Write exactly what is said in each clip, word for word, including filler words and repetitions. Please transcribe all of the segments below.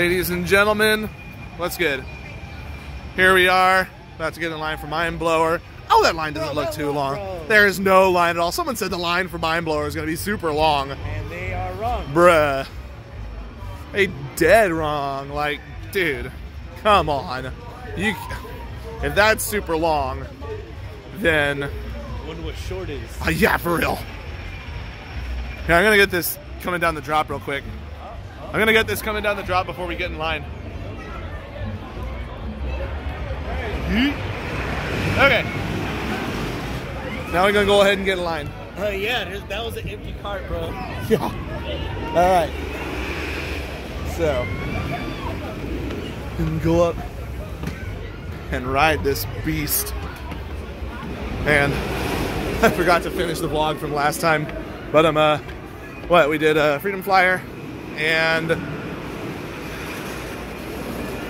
Ladies and gentlemen, what's good? Here we are, about to get in line for Mind Blower. Oh, that line doesn't bro, look bro, too bro, long. Bro. There is no line at all. Someone said the line for Mind Blower is going to be super long. And they are wrong. Bruh. They dead wrong. Like, dude, come on. You, if that's super long, then... I wonder what short is. Uh, yeah, for real. Yeah, I'm going to get this coming down the drop real quick. I'm going to get this coming down the drop before we get in line. Okay. Now we're going to go ahead and get in line. Oh, uh, yeah. That was an empty cart, bro. Yeah. All right. So, and go up and ride this beast. And I forgot to finish the vlog from last time. But I'm, uh, what? We did a Freedom Flyer and...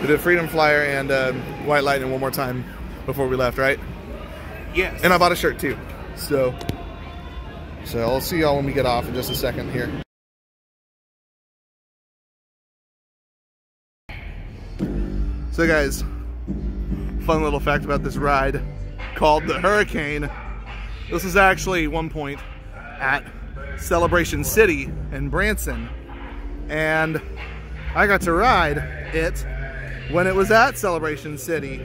We did Freedom Flyer and uh, White Lightning one more time before we left, right? Yes. And I bought a shirt too. So, so I'll see y'all when we get off in just a second here. So guys, fun little fact about this ride called the Hurricane. This is actually one point at Celebration City in Branson. And I got to ride it when it was at Celebration City.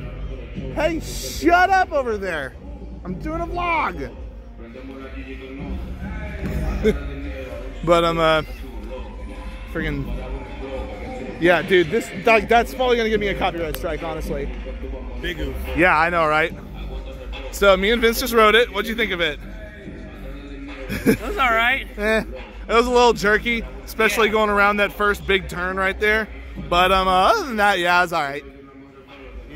Hey, shut up over there. I'm doing a vlog. But I'm uh, friggin', yeah, dude, this, that, that's probably gonna give me a copyright strike, honestly. Big oof. Yeah, I know, right? So me and Vince just rode it. What'd you think of it? It was all right. Eh, it was a little jerky, especially yeah. going around that first big turn right there. But um, uh, other than that, yeah, it's all right.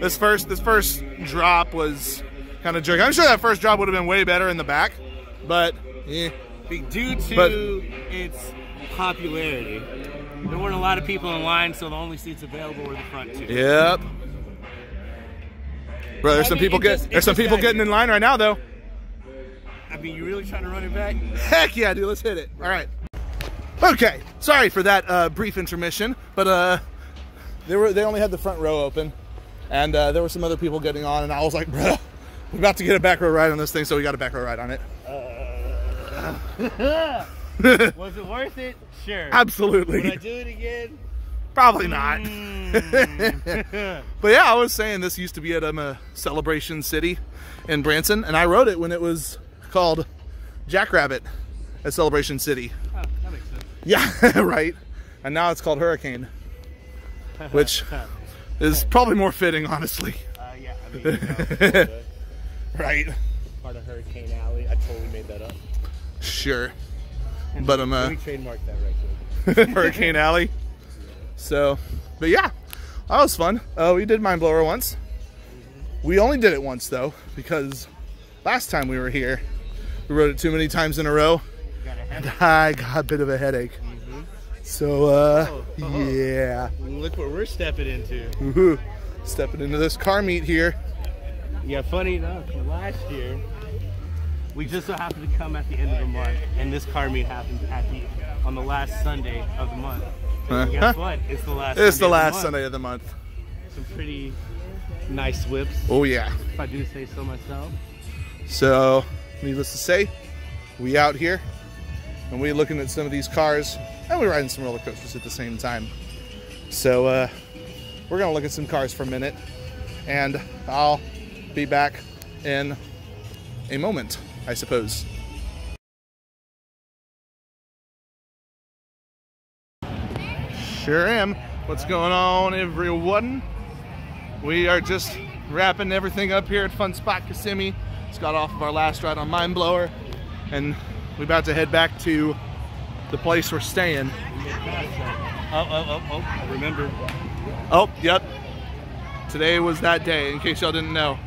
This first, this first drop was kind of jerky. I'm sure that first drop would have been way better in the back, but eh. Due to but, its popularity, there weren't a lot of people in line, so the only seats available were the front two. Yep. Bro, there's I some mean, people get just, there's some people getting be. in line right now though. I mean, you really trying to run it back? Heck yeah, dude. Let's hit it. All right. Okay, sorry for that uh, brief intermission, but uh, they were—they only had the front row open, and uh, there were some other people getting on, and I was like, "Bro, we're about to get a back row ride on this thing," so we got a back row ride on it. Uh, was it worth it? Sure. Absolutely. Would I do it again? Probably not. Mm. But yeah, I was saying this used to be at um, a Celebration City in Branson, and I rode it when it was called Jackrabbit at Celebration City. Oh, that makes sense. Yeah, right. And now it's called Hurricane, which is probably more fitting, honestly. Uh, yeah, I mean, you know, right. Part of Hurricane Alley. I totally made that up. Sure. And but I'm. Uh, we trademarked that right there. Hurricane Alley. So, but yeah, that was fun. Uh, we did Mind Blower once. We only did it once though, because last time we were here, we rode it too many times in a row. And I got a bit of a headache. Mm-hmm. So, uh, oh, oh. yeah. Look what we're stepping into. Woohoo. Stepping into this car meet here. Yeah, funny enough, last year, we just so happened to come at the end of the month, and this car meet happened at the, on the last Sunday of the month. Huh? And guess what? It's the last, it's Sunday, the last of the Sunday of the month. Some pretty nice whips. Oh, yeah. If I do say so myself. So, needless to say, we out here. And we're looking at some of these cars, and we're riding some roller coasters at the same time. So uh, we're gonna look at some cars for a minute, and I'll be back in a moment, I suppose. Sure am. What's going on, everyone? We are just wrapping everything up here at Fun Spot Kissimmee. Just got off of our last ride on Mind Blower, and we're about to head back to the place we're staying. Oh, oh, oh, oh, I remember. Oh, yep. Today was that day, in case y'all didn't know.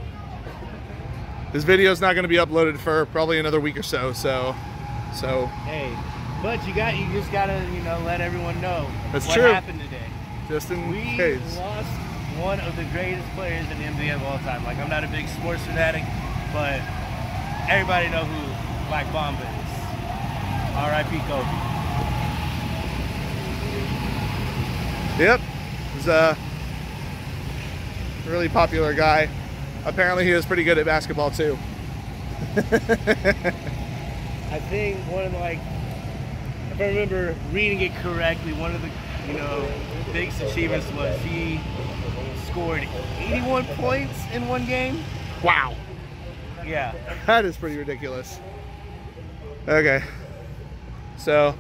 This video's not gonna be uploaded for probably another week or so, so, so. Hey, but you got, you just gotta, you know, let everyone know That's what true. happened today. Just in we case. We lost one of the greatest players in the N B A of all time. Like, I'm not a big sports fanatic, but everybody know who Black Mamba is. R I P Kobe. Yep, He's a really popular guy. Apparently he was pretty good at basketball too. I think one of the, like, if I remember reading it correctly, one of the, you know, biggest achievements was he scored eighty-one points in one game. Wow. Yeah. That is pretty ridiculous. Okay. So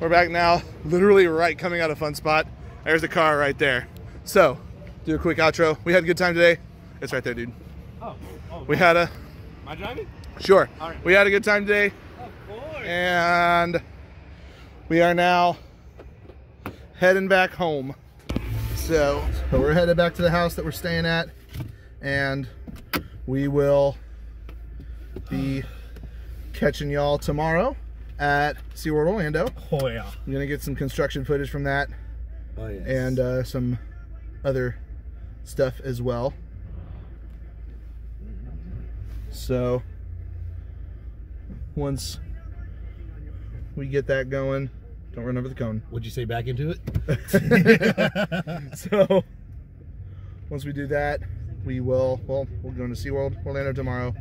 we're back now, literally right coming out of Fun Spot. There's the car right there. So do a quick outro. We had a good time today. It's right there, dude. Oh. oh we had a... Am I driving? Sure. All right. We had a good time today. Of course. And we are now heading back home. So, so we're headed back to the house that we're staying at, and we will be catching y'all tomorrow at SeaWorld Orlando. Oh yeah. I'm gonna get some construction footage from that. Oh yes. And uh, some other stuff as well. So once we get that going, don't run over the cone. Would you say back into it? So once we do that, we will, well, we're going to SeaWorld Orlando tomorrow.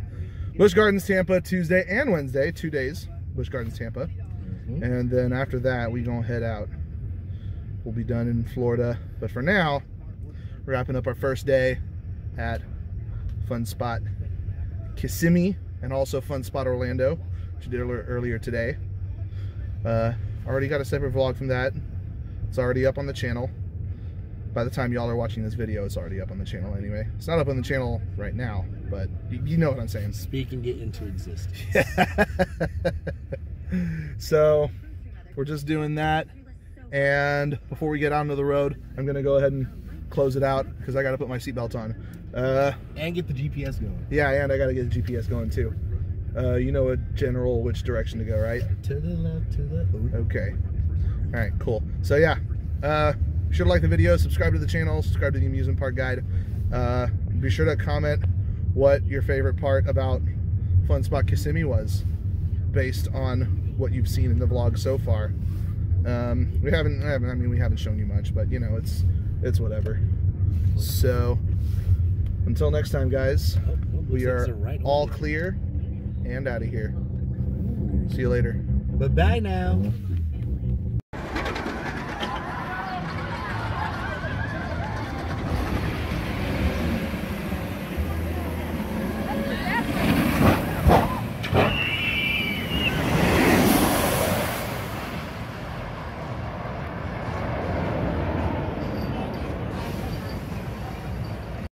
Busch Gardens Tampa Tuesday and Wednesday, two days, Busch Gardens Tampa. Mm-hmm. And then after that, we're going to head out. We'll be done in Florida. But for now, wrapping up our first day at Fun Spot Kissimmee and also Fun Spot Orlando, which we did earlier today. Uh, already got a separate vlog from that. It's already up on the channel. By the time y'all are watching this video, it's already up on the channel anyway. It's not up on the channel right now, but you, you know what I'm saying. Speak and get into existence. Yeah. So we're just doing that. And before we get out onto the road, I'm going to go ahead and close it out because I got to put my seatbelt on. Uh, and get the G P S going. Yeah, and I got to get the G P S going too. Uh, you know a general which direction to go, right? To the left, to the left. Okay. All right, cool. So yeah. Uh, Be sure to like the video, subscribe to the channel, subscribe to the Amusement Park Guide. Uh, be sure to comment what your favorite part about Fun Spot Kissimmee was based on what you've seen in the vlog so far. Um, we haven't, I mean, we haven't shown you much, but you know, it's, it's whatever. So until next time, guys, we are all clear and out of here. See you later. Bye-bye now.